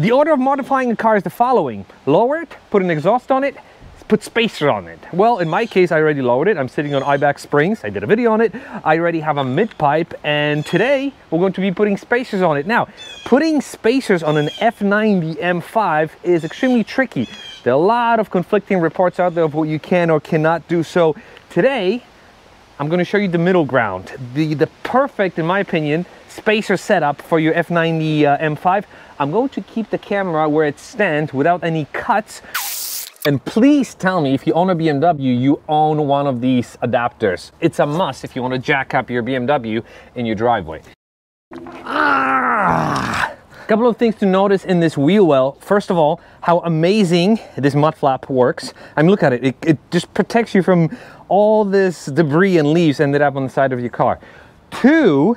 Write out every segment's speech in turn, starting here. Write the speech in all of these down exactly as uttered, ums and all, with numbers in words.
The order of modifying a car is the following: lower it, put an exhaust on it, put spacer on it. Well, in my case, I already lowered it. I'm sitting on Iback Springs. I did a video on it. I already have a mid-pipe, and today we're going to be putting spacers on it. Now, putting spacers on an F ninety M five is extremely tricky. There are a lot of conflicting reports out there of what you can or cannot do. So today, I'm going to show you the middle ground, the, the perfect, in my opinion, spacer setup for your F ninety uh, M five. I'm going to keep the camera where it stands without any cuts. And please tell me if you own a B M W, you own one of these adapters. It's a must if you want to jack up your B M W in your driveway. Ah! Couple of things to notice in this wheel well. First of all, how amazing this mud flap works. I mean, look at it. It, it just protects you from all this debris and leaves ended up on the side of your car. Two,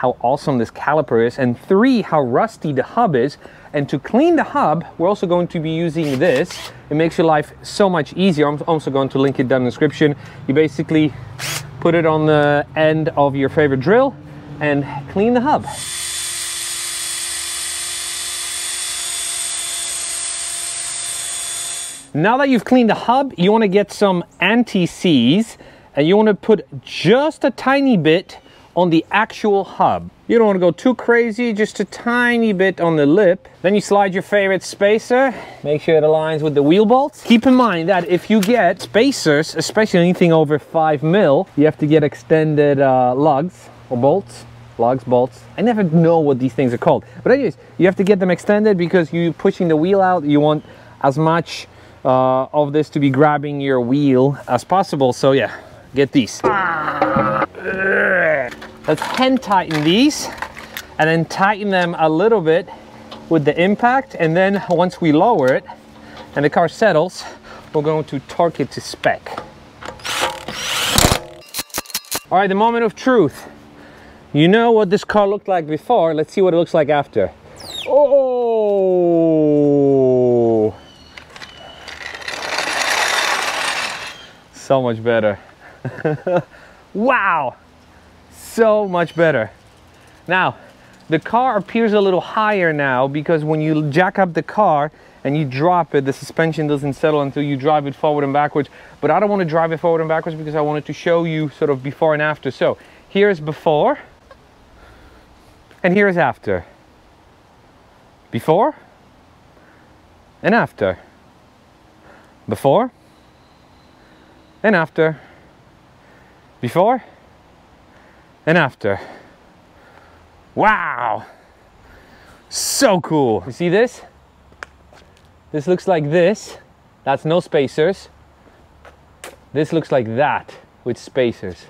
how awesome this caliper is, and three, how rusty the hub is. And to clean the hub, we're also going to be using this. It makes your life so much easier. I'm also going to link it down in the description. You basically put it on the end of your favorite drill and clean the hub. Now that you've cleaned the hub, you want to get some anti-seize, and you want to put just a tiny bit on the actual hub. You don't want to go too crazy, just a tiny bit on the lip. Then you slide your favorite spacer, make sure it aligns with the wheel bolts. Keep in mind that if you get spacers, especially anything over five mil, you have to get extended uh, lugs or bolts. Lugs, bolts, I never know what these things are called. But anyways, you have to get them extended because you're pushing the wheel out, you want as much uh, of this to be grabbing your wheel as possible. So yeah, get these. Let's hand tighten these and then tighten them a little bit with the impact, and then once we lower it and the car settles, we're going to torque it to spec. All right, the moment of truth. You know what this car looked like before. Let's see what it looks like after. Oh! So much better. Wow! So much better. Now, the car appears a little higher now because when you jack up the car and you drop it, the suspension doesn't settle until you drive it forward and backwards. But I don't want to drive it forward and backwards because I wanted to show you sort of before and after. So here's before and here's after. Before and after. Before and after. Before and after. Wow, so cool. You see this? This looks like this. That's no spacers. This looks like that with spacers.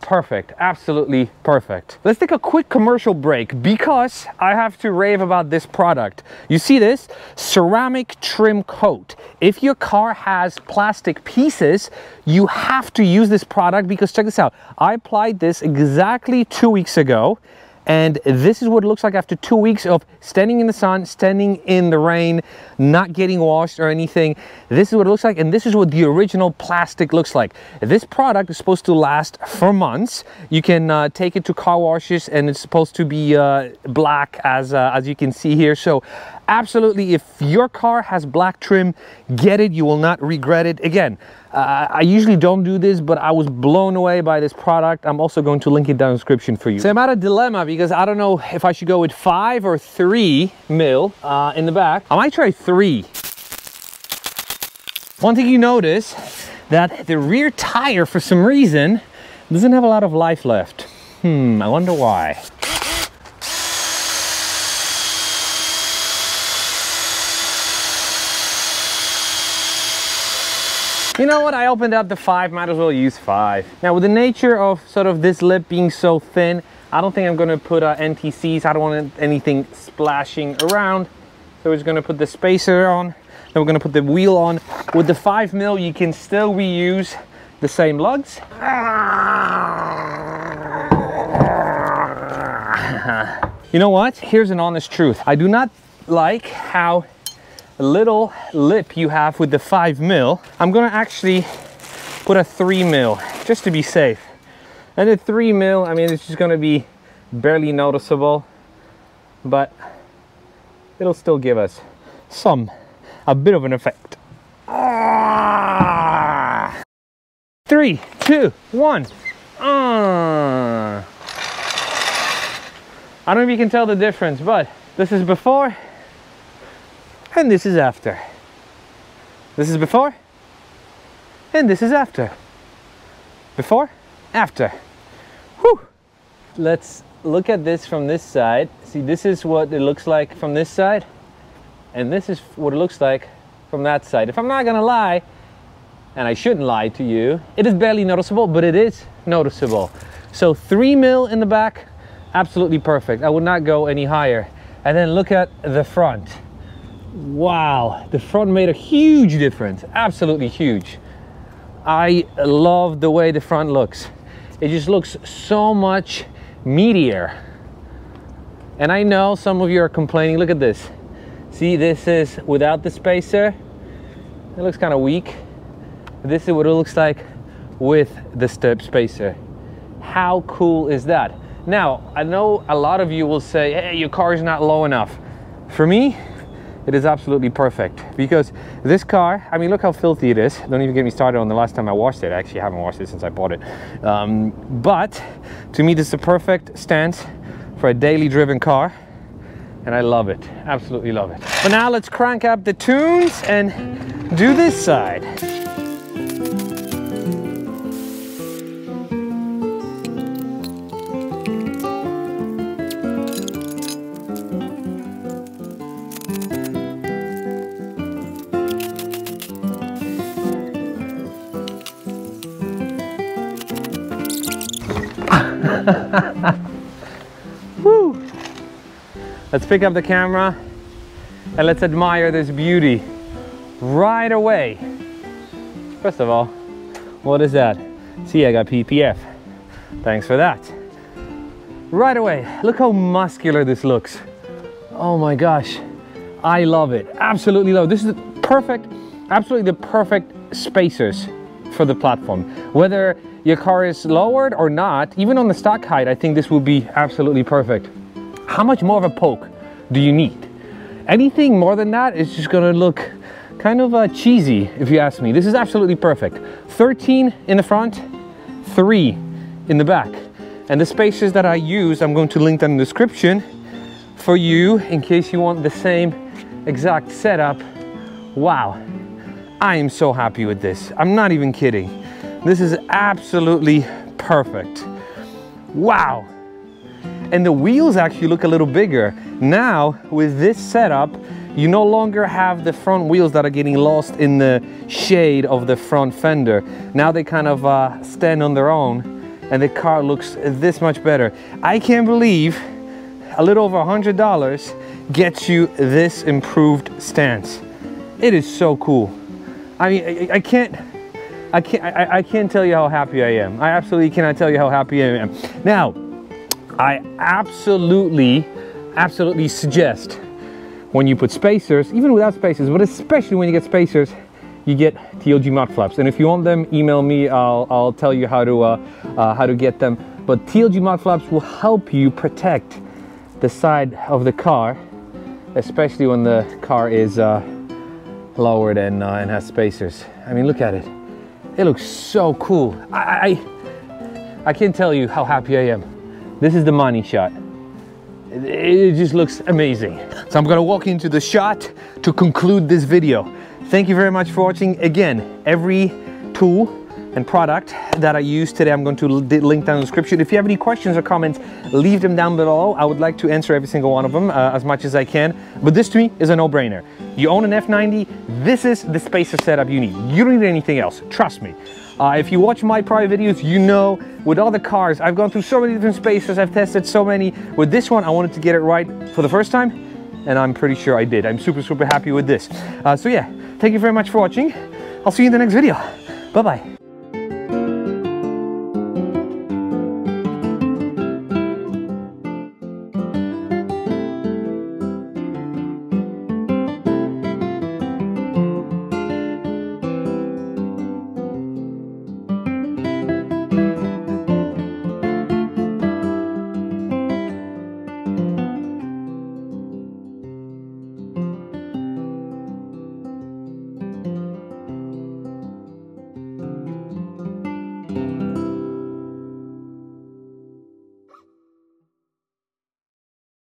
Perfect, absolutely perfect. Let's take a quick commercial break because I have to rave about this product. You see this? Ceramic trim coat. If your car has plastic pieces, you have to use this product because check this out. I applied this exactly two weeks ago, and this is what it looks like after two weeks of standing in the sun, standing in the rain, not getting washed or anything. This is what it looks like, and this is what the original plastic looks like. This product is supposed to last for months. You can uh, take it to car washes, and it's supposed to be uh, black, as, uh, as you can see here. So absolutely, if your car has black trim, get it. You will not regret it. Again, uh, I usually don't do this, but I was blown away by this product. I'm also going to link it down in the description for you. So I'm at a dilemma because I don't know if I should go with five or three mil uh, in the back. I might try three. One thing you notice that the rear tire, for some reason, doesn't have a lot of life left. Hmm, I wonder why. You know what, I opened up the five, might as well use five. Now with the nature of sort of this lip being so thin, I don't think I'm gonna put uh, N T Cs, I don't want anything splashing around. So we're just gonna put the spacer on, then we're gonna put the wheel on. With the five mil, you can still reuse the same lugs. You know what, here's an honest truth. I do not like how little lip you have with the five mil. I'm gonna actually put a three mil just to be safe, and the three mil, I mean, it's just gonna be barely noticeable, but it'll still give us some, a bit of an effect. Ah! Three, two, one. Ah. I don't know if you can tell the difference, but this is before and this is after. This is before and this is after. Before, after. Whew. Let's look at this from this side. See, this is what it looks like from this side, and this is what it looks like from that side. If I'm not gonna lie, and I shouldn't lie to you, it is barely noticeable, but it is noticeable. So three mil in the back, absolutely perfect. I would not go any higher. And then look at the front. Wow, the front made a huge difference, absolutely huge. I love the way the front looks. It just looks so much meatier. And I know some of you are complaining. Look at this. See, this is without the spacer. It looks kind of weak. This is what it looks like with the step spacer. How cool is that? Now, I know a lot of you will say, hey, your car is not low enough. For me, it is absolutely perfect, because this car, I mean, look how filthy it is. Don't even get me started on the last time I washed it. I actually haven't washed it since I bought it. Um, but to me, this is a perfect stance for a daily driven car. And I love it, absolutely love it. But now let's crank up the tunes and do this side. Woo. Let's pick up the camera and let's admire this beauty right away. First of all, what is that? See, I got P P F. Thanks for that. Right away, look how muscular this looks. Oh my gosh, I love it. Absolutely love it. This is the perfect, absolutely the perfect spacers for the platform. Whether your car is lowered or not, even on the stock height, I think this would be absolutely perfect. How much more of a poke do you need? Anything more than that is just gonna look kind of uh, cheesy, if you ask me. This is absolutely perfect. thirteen in the front, three in the back. And the spacers that I use, I'm going to link them in the description for you in case you want the same exact setup. Wow. I am so happy with this. I'm not even kidding. This is absolutely perfect. Wow. And the wheels actually look a little bigger. Now, with this setup, you no longer have the front wheels that are getting lost in the shade of the front fender. Now they kind of uh, stand on their own, and the car looks this much better. I can't believe a little over one hundred dollars gets you this improved stance. It is so cool. I mean, I, I can't, I can't, I, I can't tell you how happy I am. I absolutely cannot tell you how happy I am. Now, I absolutely, absolutely suggest when you put spacers, even without spacers, but especially when you get spacers, you get T L G mud flaps. And if you want them, email me. I'll, I'll tell you how to, uh, uh, how to get them. But T L G mud flaps will help you protect the side of the car, especially when the car is uh, lowered and, uh, and has spacers. I mean, look at it. It looks so cool. I, I I can't tell you how happy I am. This is the money shot. It, it just looks amazing. So I'm gonna walk into the shot to conclude this video. Thank you very much for watching. Again, every tool and product that I use today, I'm going to link down in the description. If you have any questions or comments, leave them down below. I would like to answer every single one of them uh, as much as I can. But this to me is a no-brainer. You own an F ninety, this is the spacer setup you need. You don't need anything else, trust me. Uh, if you watch my prior videos, you know with all the cars, I've gone through so many different spacers, I've tested so many. With this one, I wanted to get it right for the first time, and I'm pretty sure I did. I'm super, super happy with this. Uh, so yeah, thank you very much for watching. I'll see you in the next video. Bye-bye.